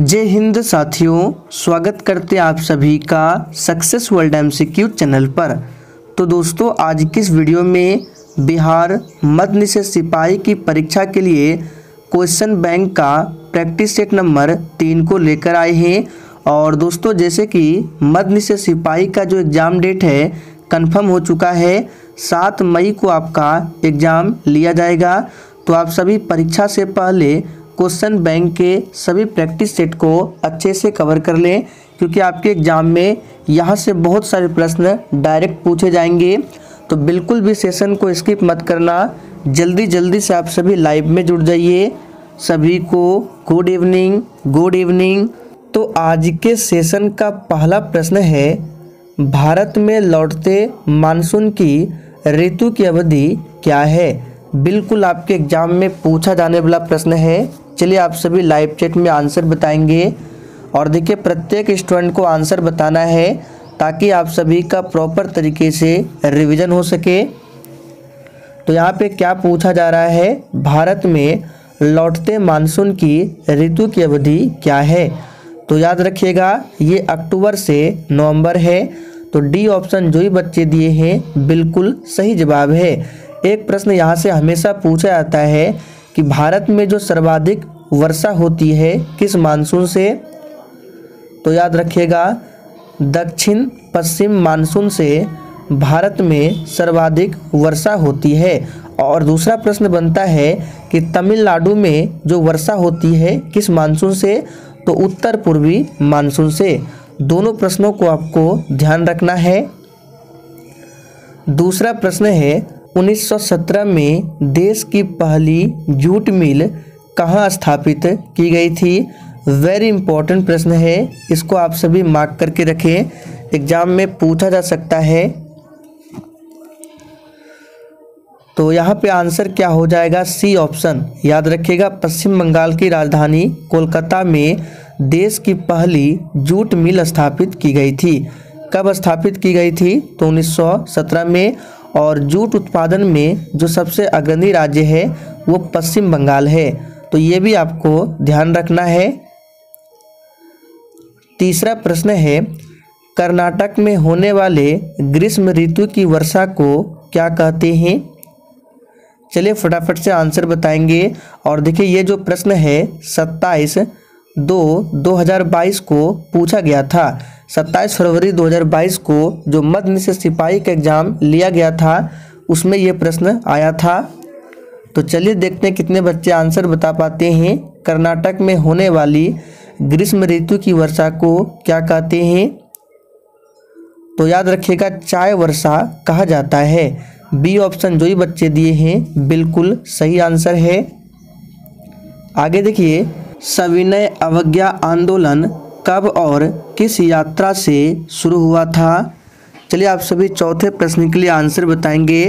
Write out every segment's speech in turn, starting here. जय हिंद साथियों, स्वागत करते हैं आप सभी का सक्सेस वर्ल्ड एमसीक्यू चैनल पर। तो दोस्तों, आज की इस वीडियो में बिहार मध्य निषेध सिपाही की परीक्षा के लिए क्वेश्चन बैंक का प्रैक्टिस सेट नंबर 3 को लेकर आए हैं। और दोस्तों, जैसे कि मध्य निषेध सिपाही का जो एग्ज़ाम डेट है कन्फर्म हो चुका है, 7 मई को आपका एग्ज़ाम लिया जाएगा। तो आप सभी परीक्षा से पहले क्वेश्चन बैंक के सभी प्रैक्टिस सेट को अच्छे से कवर कर लें, क्योंकि आपके एग्ज़ाम में यहाँ से बहुत सारे प्रश्न डायरेक्ट पूछे जाएंगे। तो बिल्कुल भी सेशन को स्किप मत करना, जल्दी जल्दी से आप सभी लाइव में जुड़ जाइए। सभी को गुड इवनिंग, गुड इवनिंग। तो आज के सेशन का पहला प्रश्न है, भारत में लौटते मानसून की ऋतु की अवधि क्या है? बिल्कुल आपके एग्ज़ाम में पूछा जाने वाला प्रश्न है। चलिए, आप सभी लाइव चैट में आंसर बताएंगे और देखिए प्रत्येक स्टूडेंट को आंसर बताना है ताकि आप सभी का प्रॉपर तरीके से रिवीजन हो सके। तो यहाँ पे क्या पूछा जा रहा है, भारत में लौटते मानसून की ऋतु की अवधि क्या है? तो याद रखिएगा, ये अक्टूबर से नवंबर है। तो डी ऑप्शन जो ही बच्चे दिए हैं बिल्कुल सही जवाब है। एक प्रश्न यहाँ से हमेशा पूछा जाता है कि भारत में जो सर्वाधिक वर्षा होती है किस मानसून से? तो याद रखिएगा, दक्षिण पश्चिम मानसून से भारत में सर्वाधिक वर्षा होती है। और दूसरा प्रश्न बनता है कि तमिलनाडु में जो वर्षा होती है किस मानसून से? तो उत्तर पूर्वी मानसून से। दोनों प्रश्नों को आपको ध्यान रखना है। दूसरा प्रश्न है, 1917 में देश की पहली जूट मिल कहाँ स्थापित की गई थी? वेरी इंपॉर्टेंट प्रश्न है, इसको आप सभी मार्क करके रखें, एग्जाम में पूछा जा सकता है। तो यहाँ पे आंसर क्या हो जाएगा? C option. याद रखिएगा, पश्चिम बंगाल की राजधानी कोलकाता में देश की पहली जूट मिल स्थापित की गई थी। कब स्थापित की गई थी? तो 1917 में। और जूट उत्पादन में जो सबसे अग्रणी राज्य है वो पश्चिम बंगाल है। तो ये भी आपको ध्यान रखना है। तीसरा प्रश्न है, कर्नाटक में होने वाले ग्रीष्म ऋतु की वर्षा को क्या कहते हैं? चलिए फटाफट से आंसर बताएंगे। और देखिए, ये जो प्रश्न है 27/2/2022 को पूछा गया था। 27 फरवरी 2022 को जो मध्य निषेध सिपाही का एग्ज़ाम लिया गया था उसमें ये प्रश्न आया था। तो चलिए देखते हैं कितने बच्चे आंसर बता पाते हैं। कर्नाटक में होने वाली ग्रीष्म ऋतु की वर्षा को क्या कहते हैं? तो याद रखिएगा, चाय वर्षा कहा जाता है। बी ऑप्शन जो ही बच्चे दिए हैं बिल्कुल सही आंसर है। आगे देखिए, सविनय अवज्ञा आंदोलन कब और किस यात्रा से शुरू हुआ था? चलिए, आप सभी चौथे प्रश्न के लिए आंसर बताएंगे।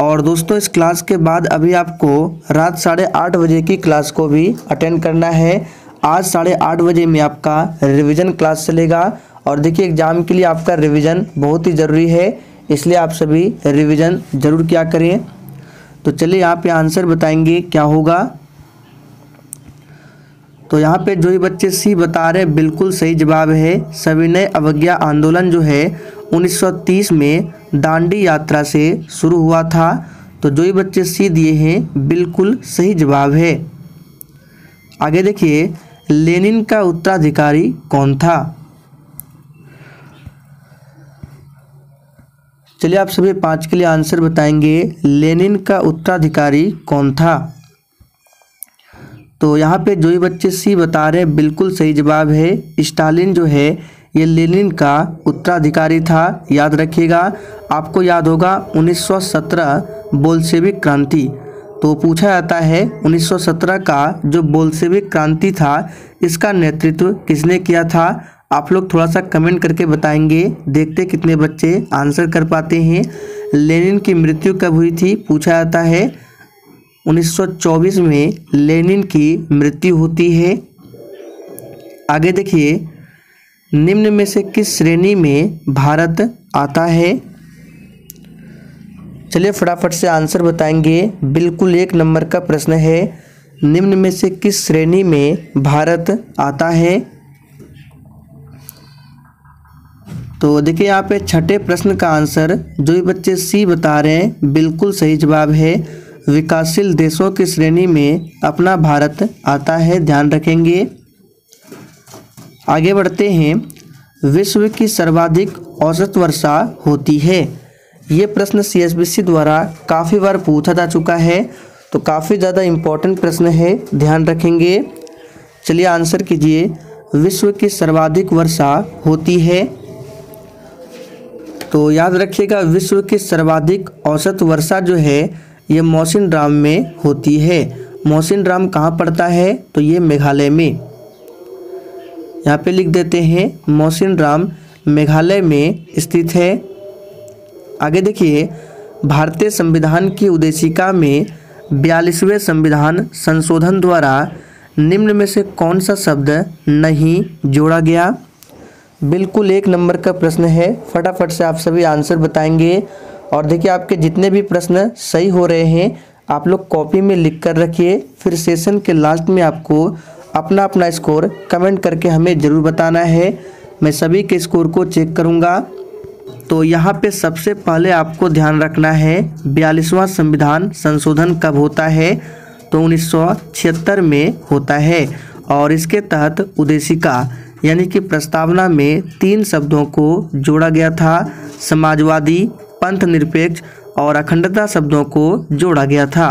और दोस्तों, इस क्लास के बाद अभी आपको रात 8:30 बजे की क्लास को भी अटेंड करना है। आज 8:30 बजे में आपका रिवीजन क्लास चलेगा। और देखिए, एग्ज़ाम के लिए आपका रिवीजन बहुत ही ज़रूरी है, इसलिए आप सभी रिवीजन ज़रूर किया करें। तो चलिए, यहाँ पे आंसर बताएंगे क्या होगा। तो यहाँ पे जो ही बच्चे सी बता रहे बिल्कुल सही जवाब है। सविनय अवज्ञा आंदोलन जो है 1930 में दांडी यात्रा से शुरू हुआ था। तो जो ही बच्चे सी दिए हैं बिल्कुल सही जवाब है। आगे देखिए, लेनिन का उत्तराधिकारी कौन था? चलिए, आप सभी 5 के लिए आंसर बताएंगे। लेनिन का उत्तराधिकारी कौन था? तो यहाँ पे जो ही बच्चे सी बता रहे हैं बिल्कुल सही जवाब है। स्टालिन जो है ये लेनिन का उत्तराधिकारी था। याद रखिएगा, आपको याद होगा 1917 बोल्शेविक क्रांति। तो पूछा जाता है 1917 का जो बोल्शेविक क्रांति था इसका नेतृत्व किसने किया था? आप लोग थोड़ा सा कमेंट करके बताएंगे, देखते कितने बच्चे आंसर कर पाते हैं। लेनिन की मृत्यु कब हुई थी? पूछा जाता है 1924 में लेनिन की मृत्यु होती है। आगे देखिए, निम्न में से किस श्रेणी में भारत आता है? चलिए फटाफट से आंसर बताएंगे। बिल्कुल 1 नंबर का प्रश्न है, निम्न में से किस श्रेणी में भारत आता है? तो देखिए यहाँ पे छठे प्रश्न का आंसर जो भी बच्चे सी बता रहे हैं बिल्कुल सही जवाब है। विकासशील देशों की श्रेणी में अपना भारत आता है, ध्यान रखेंगे। आगे बढ़ते हैं, विश्व की सर्वाधिक औसत वर्षा होती है। ये प्रश्न CSBC द्वारा काफ़ी बार पूछा जा चुका है, तो काफ़ी ज़्यादा इम्पोर्टेंट प्रश्न है, ध्यान रखेंगे। चलिए आंसर कीजिए, विश्व की सर्वाधिक वर्षा होती है। तो याद रखिएगा विश्व की सर्वाधिक औसत वर्षा जो है ये मौसिनराम में होती है। मौसिनराम कहाँ पड़ता है? तो ये मेघालय में। यहाँ पे लिख देते हैं मौसिनराम मेघालय में स्थित है। आगे देखिए, भारतीय संविधान की उद्देशिका में 42वें संविधान संशोधन द्वारा निम्न में से कौन सा शब्द नहीं जोड़ा गया? बिल्कुल एक नंबर का प्रश्न है, फटाफट से आप सभी आंसर बताएंगे। और देखिए आपके जितने भी प्रश्न सही हो रहे हैं आप लोग कॉपी में लिख कर रखिए, फिर सेशन के लास्ट में आपको अपना अपना स्कोर कमेंट करके हमें ज़रूर बताना है, मैं सभी के स्कोर को चेक करूंगा। तो यहाँ पे सबसे पहले आपको ध्यान रखना है 42वां संविधान संशोधन कब होता है? तो 1976 में होता है, और इसके तहत उद्देशिका यानी कि प्रस्तावना में 3 शब्दों को जोड़ा गया था, समाजवादी, पंथ निरपेक्ष और अखंडता शब्दों को जोड़ा गया था।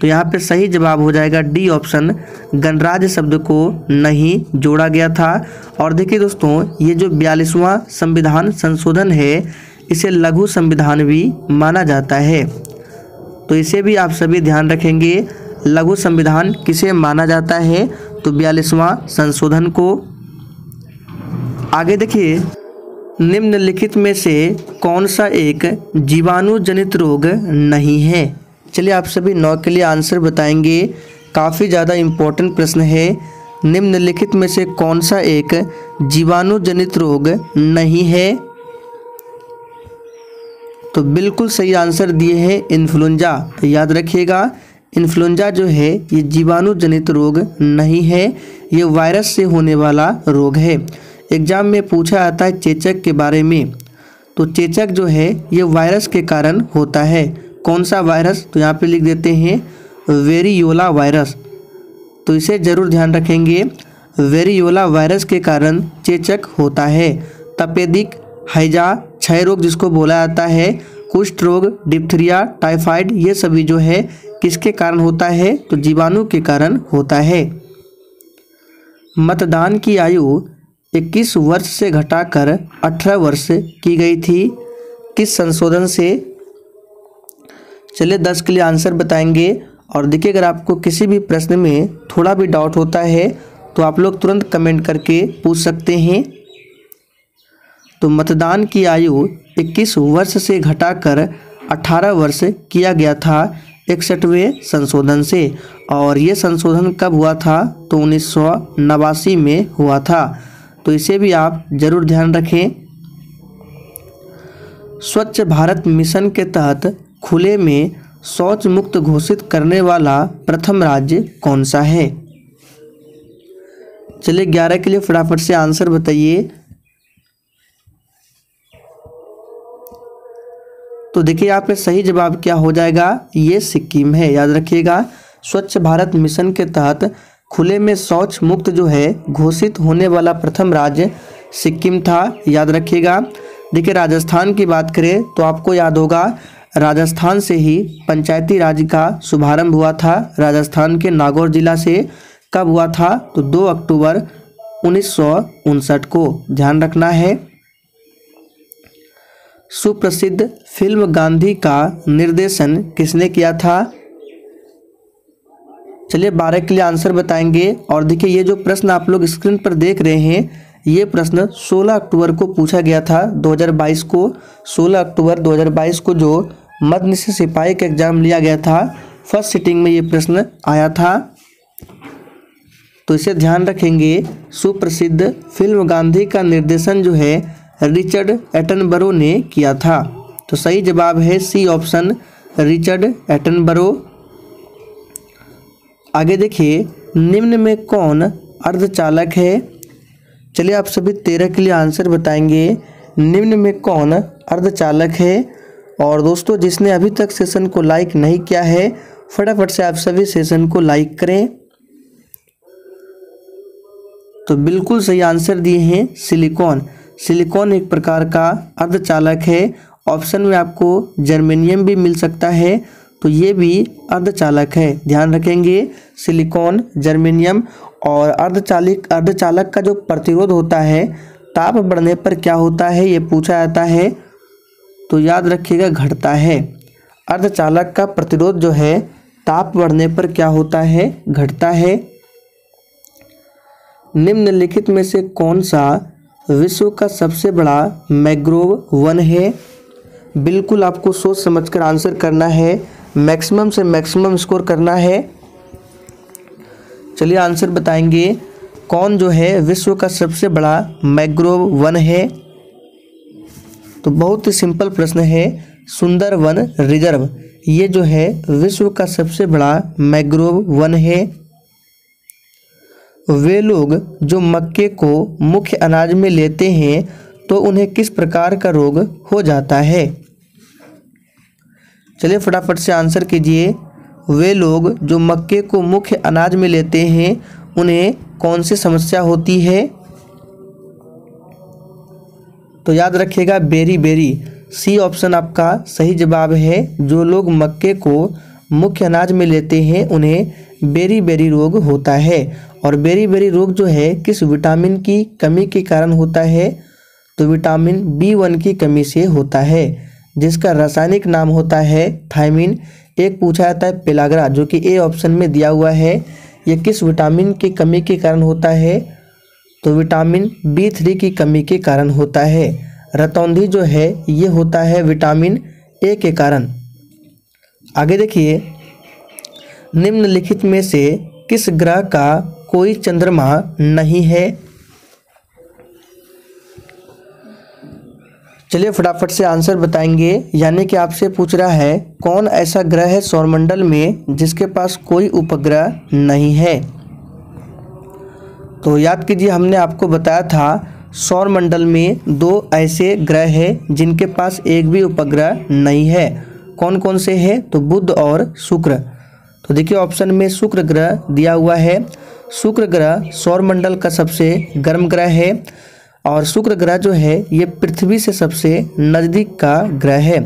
तो यहाँ पे सही जवाब हो जाएगा डी ऑप्शन, गणराज्य शब्द को नहीं जोड़ा गया था। और देखिए दोस्तों, ये जो 42वां संविधान संशोधन है इसे लघु संविधान भी माना जाता है, तो इसे भी आप सभी ध्यान रखेंगे। लघु संविधान किसे माना जाता है? तो 42वां संशोधन को। आगे देखिए, निम्नलिखित में से कौन सा एक जीवाणु जनित रोग नहीं है? चलिए आप सभी 9 के लिए आंसर बताएंगे, काफ़ी ज़्यादा इम्पोर्टेंट प्रश्न है। निम्नलिखित में से कौन सा एक जीवाणु जनित रोग नहीं है? तो बिल्कुल सही आंसर दिए हैं इन्फ्लुएंजा। तो याद रखिएगा इन्फ्लुएंजा जो है ये जीवाणु जनित रोग नहीं है, ये वायरस से होने वाला रोग है। एग्जाम में पूछा आता है चेचक के बारे में, तो चेचक जो है ये वायरस के कारण होता है। कौन सा वायरस? तो यहाँ पे लिख देते हैं वेरियोला वायरस, तो इसे ज़रूर ध्यान रखेंगे। वेरियोला वायरस के कारण चेचक होता है। तपेदिक, हैजा, क्षय रोग जिसको बोला जाता है, कुष्ठ रोग, डिप्थीरिया, टाइफाइड, ये सभी जो है किसके कारण होता है? तो जीवाणु के कारण होता है। मतदान की आयु 21 वर्ष से घटाकर 18 वर्ष की गई थी, किस संशोधन से? चलिए 10 के लिए आंसर बताएंगे। और देखिए अगर आपको किसी भी प्रश्न में थोड़ा भी डाउट होता है तो आप लोग तुरंत कमेंट करके पूछ सकते हैं। तो मतदान की आयु 21 वर्ष से घटाकर 18 वर्ष किया गया था 61वें संशोधन से, और ये संशोधन कब हुआ था? तो 1989 में हुआ था, तो इसे भी आप जरूर ध्यान रखें। स्वच्छ भारत मिशन के तहत खुले में शौच मुक्त घोषित करने वाला प्रथम राज्य कौन सा है? चलिए 11 के लिए फटाफट से आंसर बताइए। तो देखिए यहाँ पे सही जवाब क्या हो जाएगा? ये सिक्किम है, याद रखिएगा। स्वच्छ भारत मिशन के तहत खुले में शौच मुक्त जो है घोषित होने वाला प्रथम राज्य सिक्किम था, याद रखिएगा। देखिए राजस्थान की बात करें तो आपको याद होगा राजस्थान से ही पंचायती राज का शुभारंभ हुआ था, राजस्थान के नागौर जिला से। कब हुआ था? तो 2 अक्टूबर 1959 को, ध्यान रखना है। सुप्रसिद्ध फिल्म गांधी का निर्देशन किसने किया था? चलिए 12 के लिए आंसर बताएंगे। और देखिए ये जो प्रश्न आप लोग स्क्रीन पर देख रहे हैं ये प्रश्न 16 अक्टूबर को पूछा गया था 2022 को। 16 अक्टूबर 2022 को जो मध्य निषेध सिपाही का एग्जाम लिया गया था फर्स्ट सिटिंग में ये प्रश्न आया था, तो इसे ध्यान रखेंगे। सुप्रसिद्ध फिल्म गांधी का निर्देशन जो है रिचर्ड एटनबरो ने किया था, तो सही जवाब है सी ऑप्शन, रिचर्ड एटनबरो। आगे देखिए निम्न में कौन अर्धचालक है। चलिए आप सभी 13 के लिए आंसर बताएंगे। निम्न में कौन अर्धचालक है। और दोस्तों जिसने अभी तक सेशन को लाइक नहीं किया है फटाफट से आप सभी सेशन को लाइक करें। तो बिल्कुल सही आंसर दिए हैं सिलिकॉन। सिलिकॉन एक प्रकार का अर्धचालक है। ऑप्शन में आपको जर्मेनियम भी मिल सकता है तो ये भी अर्धचालक है। ध्यान रखेंगे सिलिकॉन, जर्मेनियम। और अर्धचालक का जो प्रतिरोध होता है ताप बढ़ने पर क्या होता है ये पूछा जाता है तो याद रखिएगा घटता है। अर्धचालक का प्रतिरोध जो है ताप बढ़ने पर क्या होता है, घटता है। निम्नलिखित में से कौन सा विश्व का सबसे बड़ा मैंग्रोव वन है। बिल्कुल आपको सोच समझकर आंसर करना है, मैक्सिमम से मैक्सिमम स्कोर करना है। चलिए आंसर बताएंगे कौन जो है विश्व का सबसे बड़ा मैंग्रोव वन है। तो बहुत ही सिंपल प्रश्न है, सुंदरबन रिजर्व ये जो है विश्व का सबसे बड़ा मैंग्रोव वन है। वे लोग जो मक्के को मुख्य अनाज में लेते हैं तो उन्हें किस प्रकार का रोग हो जाता है। चलिए फटाफट से आंसर कीजिए। वे लोग जो मक्के को मुख्य अनाज में लेते हैं उन्हें कौन सी समस्या होती है। तो याद रखिएगा बेरी बेरी। सी ऑप्शन आपका सही जवाब है। जो लोग मक्के को मुख्य अनाज में लेते हैं उन्हें बेरी बेरी रोग होता है। और बेरी बेरी रोग जो है किस विटामिन की कमी के कारण होता है तो विटामिन B1 की कमी से होता है जिसका रासायनिक नाम होता है थायमिन। एक पूछा जाता है पेलाग्रा जो कि ए ऑप्शन में दिया हुआ है। यह किस विटामिन की कमी के कारण होता है तो विटामिन B3 की कमी के कारण होता है। रतौंधी जो है ये होता है विटामिन ए के कारण। आगे देखिए निम्नलिखित में से किस ग्रह का कोई चंद्रमा नहीं है। चलिए फटाफट से आंसर बताएंगे। यानी कि आपसे पूछ रहा है कौन ऐसा ग्रह है सौरमंडल में जिसके पास कोई उपग्रह नहीं है। तो याद कीजिए हमने आपको बताया था सौरमंडल में 2 ऐसे ग्रह हैं जिनके पास एक भी उपग्रह नहीं है। कौन कौन से हैं तो बुध और शुक्र। तो देखिए ऑप्शन में शुक्र ग्रह दिया हुआ है। शुक्र ग्रह सौरमंडल का सबसे गर्म ग्रह है और शुक्र ग्रह जो है ये पृथ्वी से सबसे नज़दीक का ग्रह है।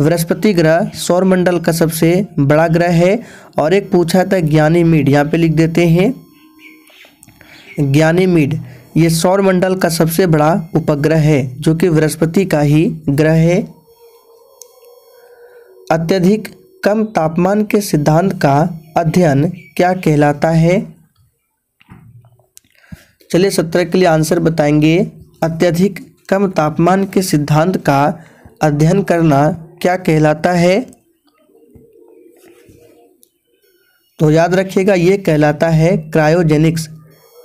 बृहस्पति ग्रह सौरमंडल का सबसे बड़ा ग्रह है। और एक पूछा था गैनीमेड, यहाँ पे लिख देते हैं गैनीमेड, ये सौरमंडल का सबसे बड़ा उपग्रह है जो कि बृहस्पति का ही ग्रह है। अत्यधिक कम तापमान के सिद्धांत का अध्ययन क्या कहलाता है। चलिए 17 के लिए आंसर बताएंगे। अत्यधिक कम तापमान के सिद्धांत का अध्ययन करना क्या कहलाता है तो याद रखिएगा ये कहलाता है क्रायोजेनिक्स।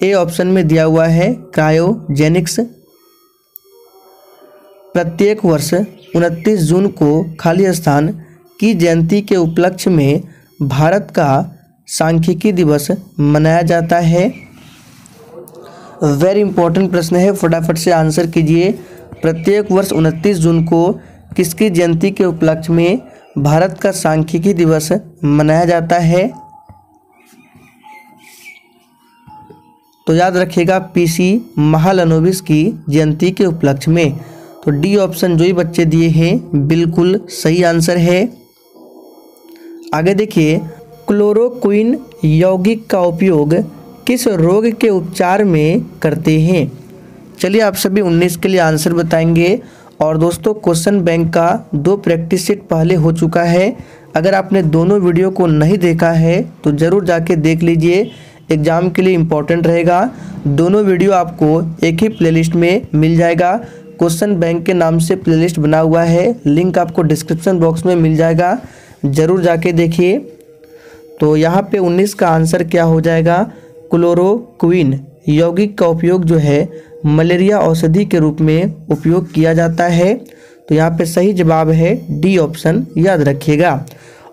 ए ऑप्शन में दिया हुआ है क्रायोजेनिक्स। प्रत्येक वर्ष 29 जून को खाली स्थान की जयंती के उपलक्ष्य में भारत का सांख्यिकी दिवस मनाया जाता है। वेरी इंपॉर्टेंट प्रश्न है, फटाफट से आंसर कीजिए। प्रत्येक वर्ष 29 जून को किसकी जयंती के उपलक्ष्य में भारत का सांख्यिकी दिवस मनाया जाता है तो याद रखिएगा पीसी महालानोबिस की जयंती के उपलक्ष्य में। तो डी ऑप्शन जो ही बच्चे दिए हैं बिल्कुल सही आंसर है। आगे देखिए क्लोरोक्विन यौगिक का उपयोग किस रोग के उपचार में करते हैं। चलिए आप सभी 19 के लिए आंसर बताएंगे। और दोस्तों क्वेश्चन बैंक का 2 प्रैक्टिस सेट पहले हो चुका है। अगर आपने दोनों वीडियो को नहीं देखा है तो ज़रूर जाके देख लीजिए, एग्ज़ाम के लिए इम्पॉर्टेंट रहेगा। दोनों वीडियो आपको एक ही प्लेलिस्ट में मिल जाएगा। क्वेश्चन बैंक के नाम से प्लेलिस्ट बना हुआ है, लिंक आपको डिस्क्रिप्शन बॉक्स में मिल जाएगा, ज़रूर जाके देखिए। तो यहाँ पे 19 का आंसर क्या हो जाएगा, क्लोरोक्विन यौगिक का उपयोग जो है मलेरिया औषधि के रूप में उपयोग किया जाता है। तो यहाँ पे सही जवाब है डी ऑप्शन, याद रखिएगा।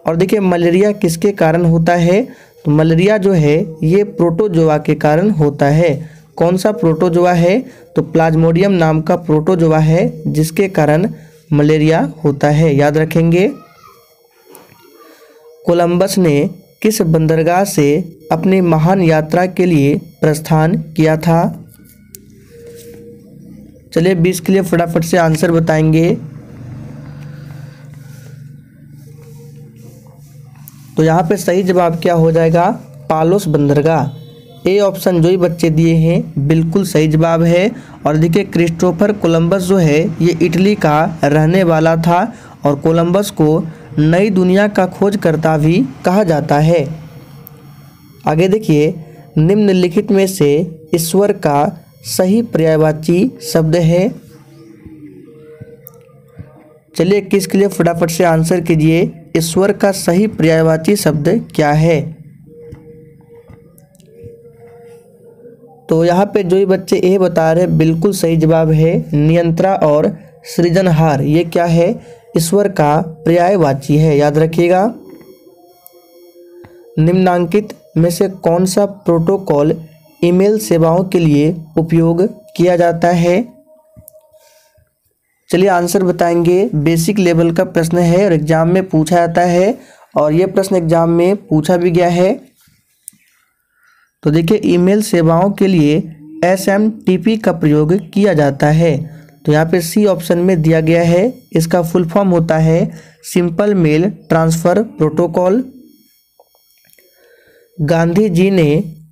और देखिए मलेरिया किसके कारण होता है तो मलेरिया जो है ये प्रोटोजोआ के कारण होता है। कौन सा प्रोटोजोआ है? तो प्लाज्मोडियम नाम का प्रोटोजोआ है जिसके कारण मलेरिया होता है। याद रखेंगे। कोलंबस ने किस बंदरगाह से अपनी महान यात्रा के लिए प्रस्थान किया था? चलिए 20 के लिए फटाफट से आंसर बताएंगे। तो यहाँ पे सही जवाब क्या हो जाएगा? पालोस बंदरगाह। ए ऑप्शन जो ही बच्चे दिए हैं बिल्कुल सही जवाब है। और देखिए क्रिस्टोफर कोलंबस जो है ये इटली का रहने वाला था और कोलंबस को नई दुनिया का खोजकर्ता भी कहा जाता है। आगे देखिए, निम्नलिखित में से ईश्वर का सही पर्यायवाची शब्द है। चलिए 21 के लिए फटाफट से आंसर कीजिए। ईश्वर का सही पर्यायवाची शब्द क्या है? तो यहाँ पे जो ही बच्चे ए बता रहे बिल्कुल सही जवाब है नियंत्रा और सृजनहार। ये क्या है? ईश्वर का पर्यायवाची है। याद रखिएगा। निम्नांकित में से कौन सा प्रोटोकॉल ईमेल सेवाओं के लिए उपयोग किया जाता है? चलिए आंसर बताएंगे। बेसिक लेवल का प्रश्न है और एग्जाम में पूछा जाता है और ये प्रश्न एग्जाम में पूछा भी गया है। तो देखिए, ईमेल सेवाओं के लिए SMTP का प्रयोग किया जाता है। तो यहाँ पे सी ऑप्शन में दिया गया है। इसका फुल फॉर्म होता है simple mail transfer protocol. Gandhi ji ने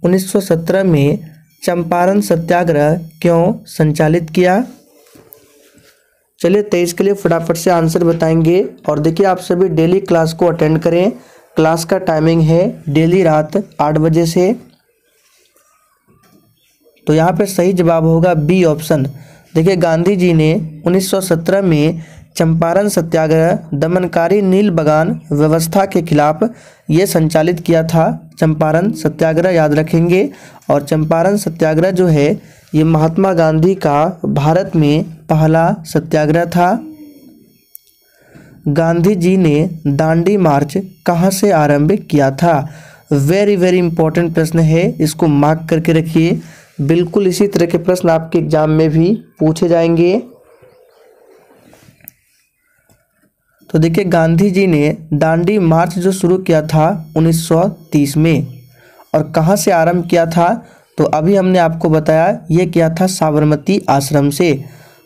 1917 में चंपारण सत्याग्रह क्यों संचालित किया? चलिए 23 के लिए फटाफट से आंसर बताएंगे। और देखिए, आप सभी डेली क्लास को अटेंड करें। क्लास का टाइमिंग है डेली रात 8 बजे से। तो यहाँ पे सही जवाब होगा बी ऑप्शन। देखिए, गांधी जी ने 1917 में चंपारण सत्याग्रह दमनकारी नील बगान व्यवस्था के खिलाफ ये संचालित किया था। चंपारण सत्याग्रह याद रखेंगे। और चंपारण सत्याग्रह जो है ये महात्मा गांधी का भारत में पहला सत्याग्रह था। गांधी जी ने दांडी मार्च कहाँ से आरंभ किया था? वेरी वेरी इंपॉर्टेंट प्रश्न है, इसको मार्क करके रखिए। बिल्कुल इसी तरह के प्रश्न आपके एग्जाम में भी पूछे जाएंगे। तो देखिए, गांधी जी ने दांडी मार्च जो शुरू किया था 1930 में और कहाँ से आरंभ किया था? तो अभी हमने आपको बताया, ये किया था साबरमती आश्रम से।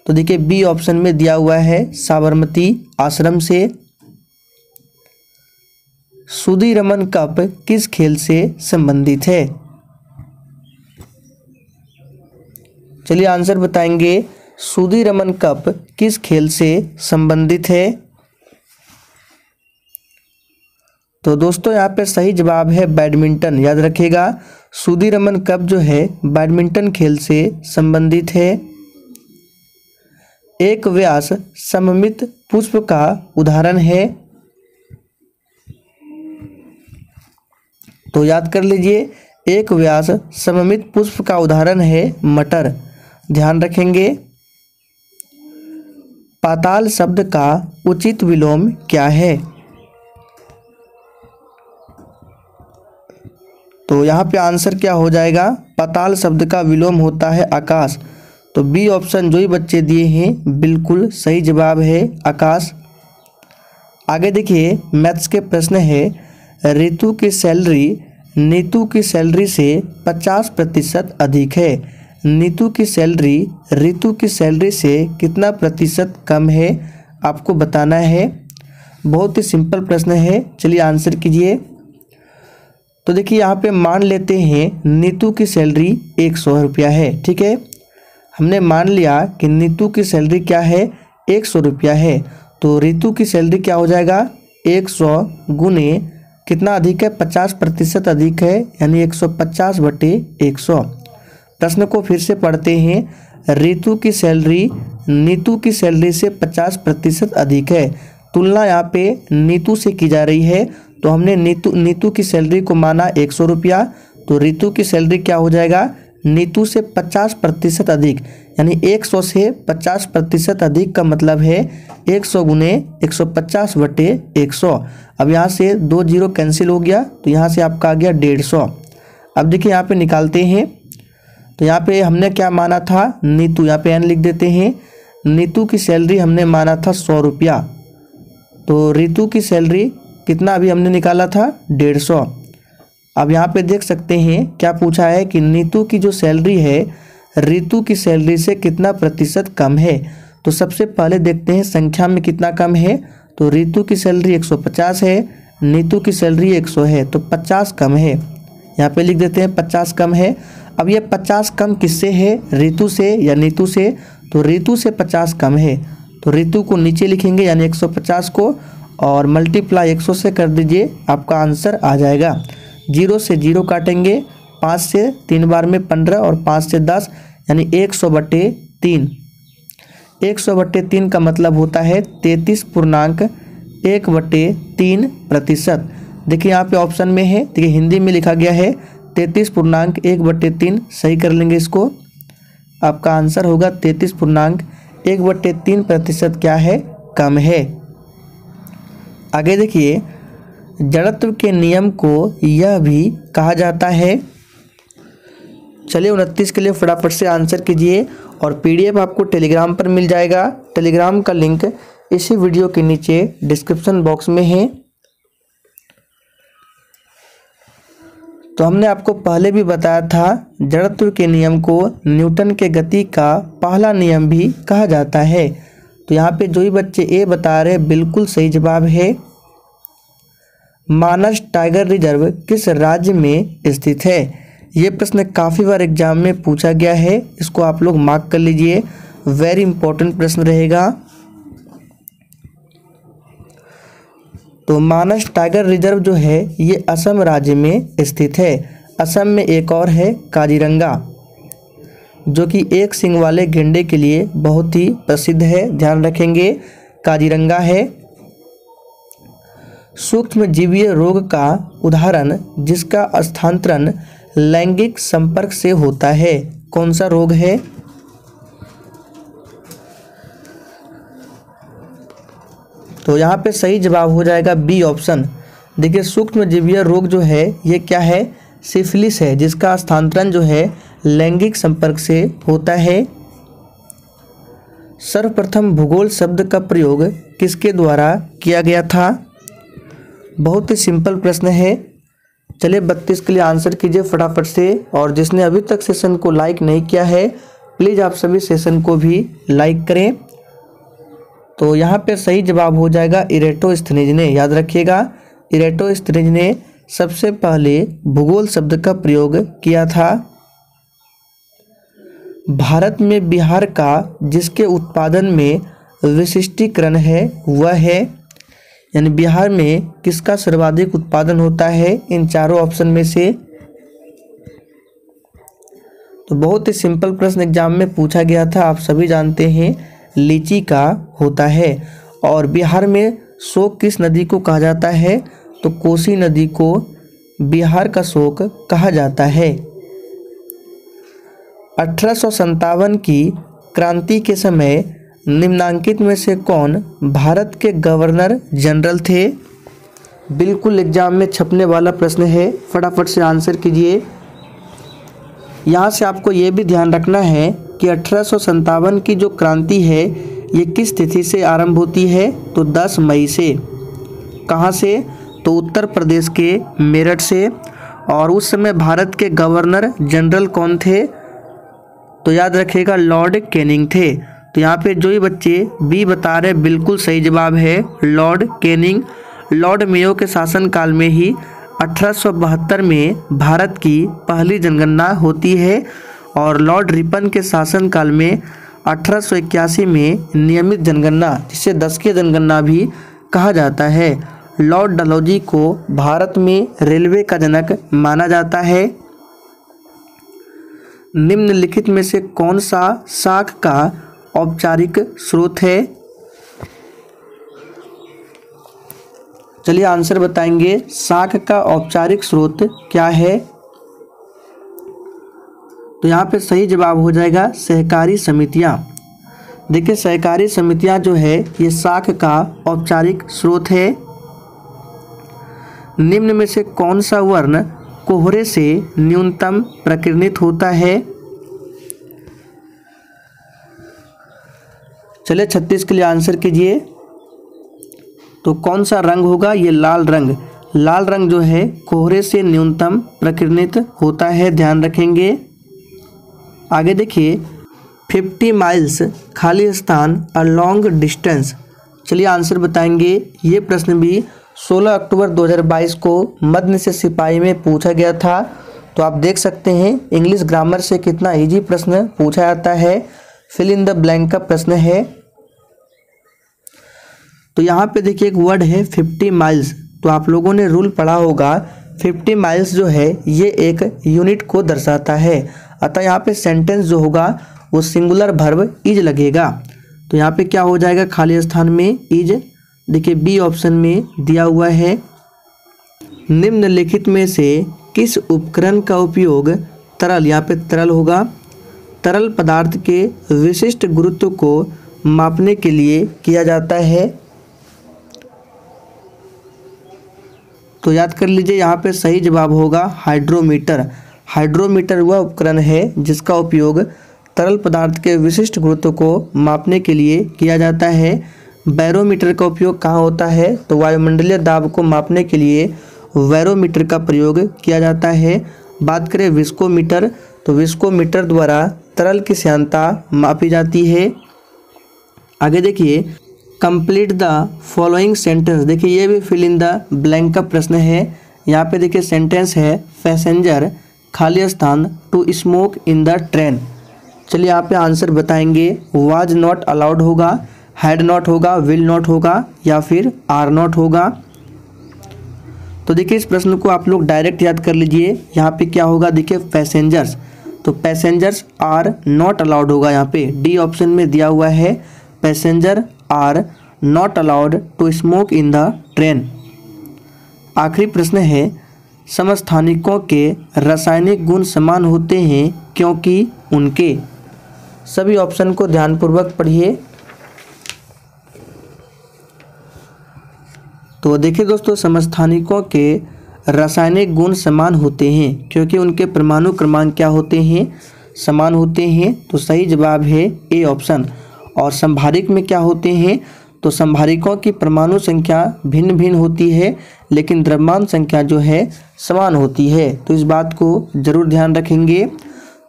तो देखिए, बी ऑप्शन में दिया हुआ है साबरमती आश्रम से। सुधीरमन कप किस खेल से संबंधित है? चलिए आंसर बताएंगे। सुधीरमन कप किस खेल से संबंधित है? तो दोस्तों, यहाँ पे सही जवाब है बैडमिंटन। याद रखिएगा, सुधीरमन कप जो है बैडमिंटन खेल से संबंधित है। एक व्यास सममित पुष्प का उदाहरण है। तो याद कर लीजिए, एक व्यास सममित पुष्प का उदाहरण है मटर। ध्यान रखेंगे। पाताल शब्द का उचित विलोम क्या है? तो यहाँ पे आंसर क्या हो जाएगा? पाताल शब्द का विलोम होता है आकाश। तो बी ऑप्शन जो ही बच्चे दिए हैं बिल्कुल सही जवाब है आकाश। आगे देखिए, मैथ्स के प्रश्न है। रितु की सैलरी नीतू की सैलरी से 50% अधिक है। नीतू की सैलरी रितु की सैलरी से कितना प्रतिशत कम है? आपको बताना है। बहुत ही सिंपल प्रश्न है। चलिए आंसर कीजिए। तो देखिए, यहाँ पे मान लेते हैं नीतू की सैलरी 100 रुपया है। ठीक है, हमने मान लिया कि नीतू की सैलरी क्या है? 100 रुपया है। तो रितु की सैलरी क्या हो जाएगा? 100 गुने कितना अधिक है? 50% अधिक है, यानी 150/100। प्रश्न को फिर से पढ़ते हैं। रितु की सैलरी नीतू की सैलरी से 50% अधिक है। तुलना यहाँ पे नीतू से की जा रही है। तो हमने नीतू की सैलरी को माना 100 रुपया। तो रितु की सैलरी क्या हो जाएगा? नीतू से 50% अधिक यानी 100 से 50% अधिक का मतलब है 100 × 150/100। अब यहाँ से 2 0 कैंसिल हो गया तो यहाँ से आपका आ गया 150। अब देखिए यहाँ पे निकालते हैं तो यहाँ पे हमने क्या माना था नीतू, यहाँ पे एन लिख देते हैं। नीतू की सैलरी हमने माना था 100 रुपया, तो ऋतु की सैलरी कितना अभी हमने निकाला था 150। अब यहाँ पे देख सकते हैं क्या पूछा है कि नीतू की जो सैलरी है ऋतु की सैलरी से कितना प्रतिशत कम है। तो सबसे पहले देखते हैं संख्या में कितना कम है, तो ऋतु की सैलरी 150 है, नीतू की सैलरी 100 है, तो 50 कम है। यहाँ पे लिख देते हैं 50 कम है। अब ये 50 कम किससे है, ऋतु से या नीतू से, तो ऋतु से 50 कम है तो ऋतु को नीचे लिखेंगे यानी 150 को और मल्टीप्लाई 100 से कर दीजिए, आपका आंसर आ जाएगा। 0 से 0 काटेंगे, 5 से 3 बार में 15 और 5 से 10 यानी 100/3। 100/3 का मतलब होता है 33.1/3%। देखिए यहाँ पे ऑप्शन में है, देखिए हिंदी में लिखा गया है 33.1/3, सही कर लेंगे इसको, आपका आंसर होगा 33.1/3% क्या है, कम है। आगे देखिए जड़त्व के नियम को यह भी कहा जाता है। चलिए 29 के लिए फटाफट से आंसर कीजिए और पीडीएफ आपको टेलीग्राम पर मिल जाएगा। टेलीग्राम का लिंक इसी वीडियो के नीचे डिस्क्रिप्शन बॉक्स में है। तो हमने आपको पहले भी बताया था जड़त्व के नियम को न्यूटन के गति का पहला नियम भी कहा जाता है। तो यहाँ पे जो भी बच्चे ए बता रहे बिल्कुल सही जवाब है। मानस टाइगर रिजर्व किस राज्य में स्थित है, ये प्रश्न काफ़ी बार एग्जाम में पूछा गया है, इसको आप लोग मार्क कर लीजिए, वेरी इंपॉर्टेंट प्रश्न रहेगा। तो मानस टाइगर रिजर्व जो है ये असम राज्य में स्थित है। असम में एक और है काजीरंगा जो कि एक सिंग वाले गेंडे के लिए बहुत ही प्रसिद्ध है, ध्यान रखेंगे काजीरंगा है। सूक्ष्म जीवीय रोग का उदाहरण जिसका स्थानांतरण लैंगिक संपर्क से होता है, कौन सा रोग है। तो यहाँ पे सही जवाब हो जाएगा बी ऑप्शन। देखिए सूक्ष्मजीवीय रोग जो है ये क्या है, सिफिलिस है, जिसका स्थानांतरण जो है लैंगिक संपर्क से होता है। सर्वप्रथम भूगोल शब्द का प्रयोग किसके द्वारा किया गया था, बहुत ही सिंपल प्रश्न है। चलिए 32 के लिए आंसर कीजिए फटाफट से और जिसने अभी तक सेशन को लाइक नहीं किया है प्लीज़ आप सभी सेशन को भी लाइक करें। तो यहाँ पे सही जवाब हो जाएगा इरेटोस्थेनीज ने, याद रखिएगा इरेटोस्थेनीज ने सबसे पहले भूगोल शब्द का प्रयोग किया था। भारत में बिहार का जिसके उत्पादन में विशिष्टीकरण है वह है, यानी बिहार में किसका सर्वाधिक उत्पादन होता है इन चारों ऑप्शन में से। तो बहुत ही सिंपल प्रश्न एग्जाम में पूछा गया था, आप सभी जानते हैं लीची का होता है। और बिहार में शोक किस नदी को कहा जाता है, तो कोसी नदी को बिहार का शोक कहा जाता है। 1857 की क्रांति के समय निम्नांकित में से कौन भारत के गवर्नर जनरल थे, बिल्कुल एग्जाम में छपने वाला प्रश्न है, फटाफट से आंसर कीजिए। यहाँ से आपको ये भी ध्यान रखना है कि 1857 की जो क्रांति है ये किस तिथि से आरंभ होती है, तो 10 मई से। कहाँ से, तो उत्तर प्रदेश के मेरठ से। और उस समय भारत के गवर्नर जनरल कौन थे, तो याद रखिएगा लॉर्ड कैनिंग थे। तो यहाँ पे जो ही बच्चे बी बता रहे बिल्कुल सही जवाब है लॉर्ड कैनिंग। लॉर्ड मेयो के शासनकाल में ही 1872 में भारत की पहली जनगणना होती है और लॉर्ड रिपन के शासनकाल में 1881 में नियमित जनगणना, जिसे 10वीं जनगणना भी कहा जाता है। लॉर्ड डलहौजी को भारत में रेलवे का जनक माना जाता है। निम्नलिखित में से कौन सा शाख का औपचारिक स्रोत है, चलिए आंसर बताएंगे। शाख का औपचारिक स्रोत क्या है, तो यहाँ पे सही जवाब हो जाएगा सहकारी समितियाँ। देखिए सहकारी समितियाँ जो है ये साख का औपचारिक स्रोत है। निम्न में से कौन सा वर्ण कोहरे से न्यूनतम प्रकीर्णित होता है? चलिए 36 के लिए आंसर कीजिए। तो कौन सा रंग होगा? ये लाल रंग। लाल रंग जो है कोहरे से न्यूनतम प्रकीर्णित होता है, ध्यान रखेंगे। आगे देखिए 50 माइल्स खाली स्थान अ लॉन्ग डिस्टेंस। चलिए आंसर बताएंगे। ये प्रश्न भी 16 अक्टूबर 2022 को मध्य निषेध सिपाही में पूछा गया था। तो आप देख सकते हैं इंग्लिश ग्रामर से कितना इजी प्रश्न पूछा जाता है, फिल इन द ब्लैंक का प्रश्न है। तो यहाँ पे देखिए एक वर्ड है 50 माइल्स। तो आप लोगों ने रूल पढ़ा होगा 50 माइल्स जो है ये एक यूनिट को दर्शाता है, अतः यहाँ पे सेंटेंस जो होगा वो सिंगुलर वर्ब इज लगेगा। तो यहाँ पे क्या हो जाएगा? खाली स्थान में इज, देखिए बी ऑप्शन में दिया हुआ है। निम्नलिखित में से किस उपकरण का उपयोग तरल, यहाँ पे तरल होगा, तरल पदार्थ के विशिष्ट गुरुत्व को मापने के लिए किया जाता है? तो याद कर लीजिए यहाँ पे सही जवाब होगा हाइड्रोमीटर। हाइड्रोमीटर वह उपकरण है जिसका उपयोग तरल पदार्थ के विशिष्ट गुरुत्व को मापने के लिए किया जाता है। बैरोमीटर का उपयोग कहाँ होता है? तो वायुमंडलीय दाब को मापने के लिए बैरोमीटर का प्रयोग किया जाता है। बात करें विस्कोमीटर, तो विस्कोमीटर द्वारा तरल की श्यानता मापी जाती है। आगे देखिए कंप्लीट द फॉलोइंग सेंटेंस। देखिए ये भी फिल इन द ब्लैंक का प्रश्न है। यहाँ पे देखिए सेंटेंस है पैसेंजर खाली स्थान to smoke in the train. चलिए यहाँ पे आंसर बताएंगे। वाज नॉट अलाउड होगा, हैड नॉट होगा, विल नॉट होगा या फिर आर नॉट होगा। तो देखिए इस प्रश्न को आप लोग डायरेक्ट याद कर लीजिए। यहाँ पे क्या होगा? देखिए पैसेंजर्स, तो पैसेंजर्स आर नॉट अलाउड होगा। यहाँ पे डी ऑप्शन में दिया हुआ है passenger are not allowed to smoke in the train. आखिरी प्रश्न है समस्थानिकों के रासायनिक गुण समान होते हैं क्योंकि उनके, सभी ऑप्शन को ध्यानपूर्वक पढ़िए। तो देखिए दोस्तों समस्थानिकों के रासायनिक गुण समान होते हैं क्योंकि उनके परमाणु क्रमांक क्या होते हैं? समान होते हैं। तो सही जवाब है ए ऑप्शन। और संभारिक में क्या होते हैं? तो संभारिकों की परमाणु संख्या भिन्न भिन्न होती है लेकिन द्रव्यमान संख्या जो है समान होती है। तो इस बात को जरूर ध्यान रखेंगे।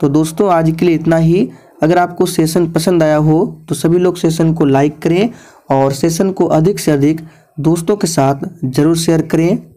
तो दोस्तों आज के लिए इतना ही। अगर आपको सेशन पसंद आया हो तो सभी लोग सेशन को लाइक करें और सेशन को अधिक से अधिक दोस्तों के साथ जरूर शेयर करें।